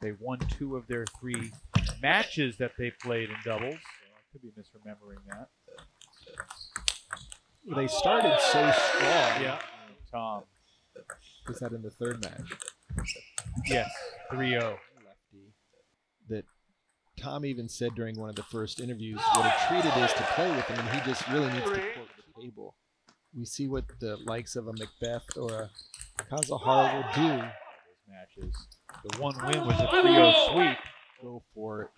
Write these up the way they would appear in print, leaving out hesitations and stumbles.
They won 2 of their 3 matches that they played in doubles. I could be misremembering that. They started so strong. Yeah. Tom. Was that in the third match? Yes, 3-0. That Tom even said during one of the first interviews what a treat it is to play with him, and he just really needs to pull the table. We see what the likes of a McBeath or a Kazahara will do. Matches. The one win was a 3-0 sweep. Go for it.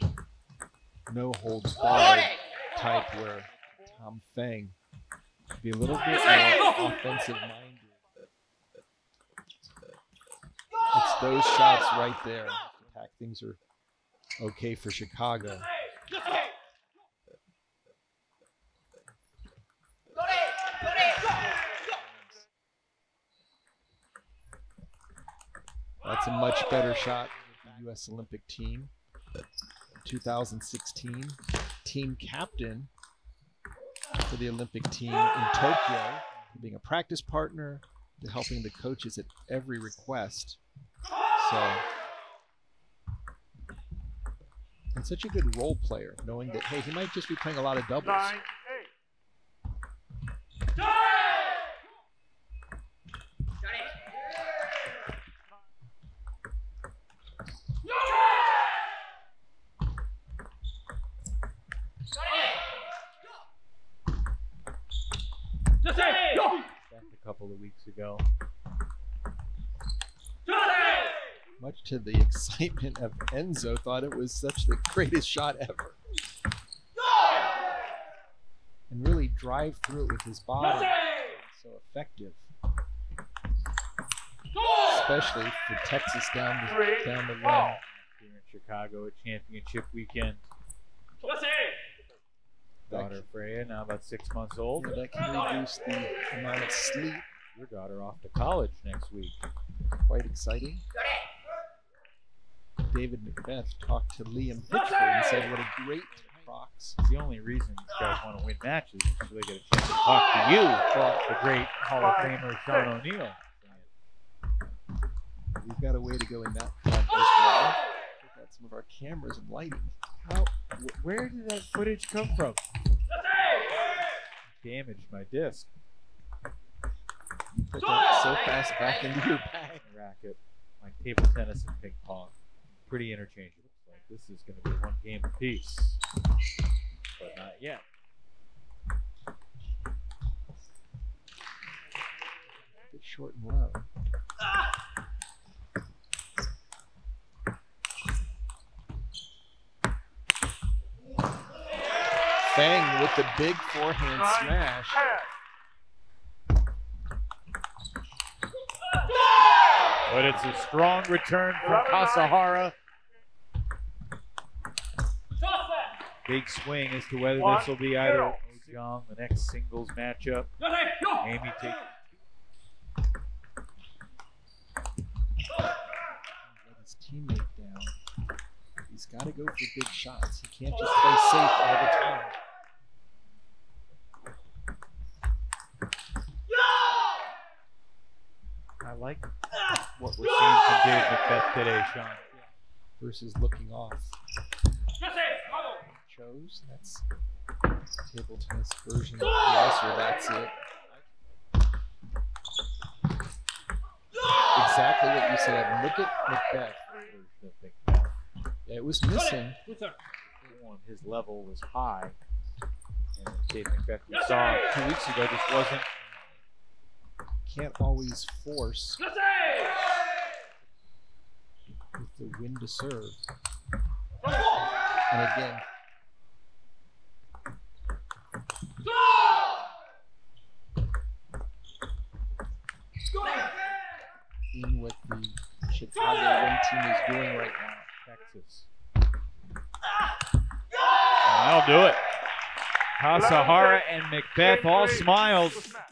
No holds barred type where Tom Feng could be a little bit more offensive minded. It's those shots right there. Attack things are okay for Chicago. That's a much better shot for the U.S. Olympic team. 2016 team captain for the Olympic team in Tokyo, being a practice partner to helping the coaches at every request. So, and such a good role player, knowing that, hey, he might just be playing a lot of doubles. Ago. Much to the excitement of Enzo, thought it was such the greatest shot ever. And really drive through it with his body. So effective. Especially for Texas down the line. Here in Chicago at championship weekend. Daughter Freya, now about 6 months old. Yeah, that can reduce the amount of sleep. Your daughter off to college next week. Quite exciting. David McBeath talked to Liam Pitchford and said, what a great box. It's the only reason these guys want to win matches is so they get a chance to talk to you, the great Hall of Famer Sean O'Neill. We've got a way to go in that front as well. We've got some of our cameras and lighting. Where did that footage come from? Damaged my disc. Put that so fast back into your bag. Racket, like table tennis and ping pong, pretty interchangeable. Like this is going to be one game apiece, but not yet. It's short and low. Fang with the big forehand smash. But it's a strong return from Kasahara. Big swing as to whether this will be either Young, the next singles matchup. Amy takes. Let his teammate down. He's got to go for big shots. He can't just play safe all the time. I like what we're seeing from David McBeath today, Sean. Versus looking off. Chose, that's table tennis version of the that's it. Exactly what you said. Look at McBeath. Yeah, it was missing. His level was high. And David McBeath, we saw 2 weeks ago, just wasn't. Can't always force with the win to serve. And again, in what the Chicago win team is doing right now, Texas. I'll do it. Kasahara and McBeath all smiles.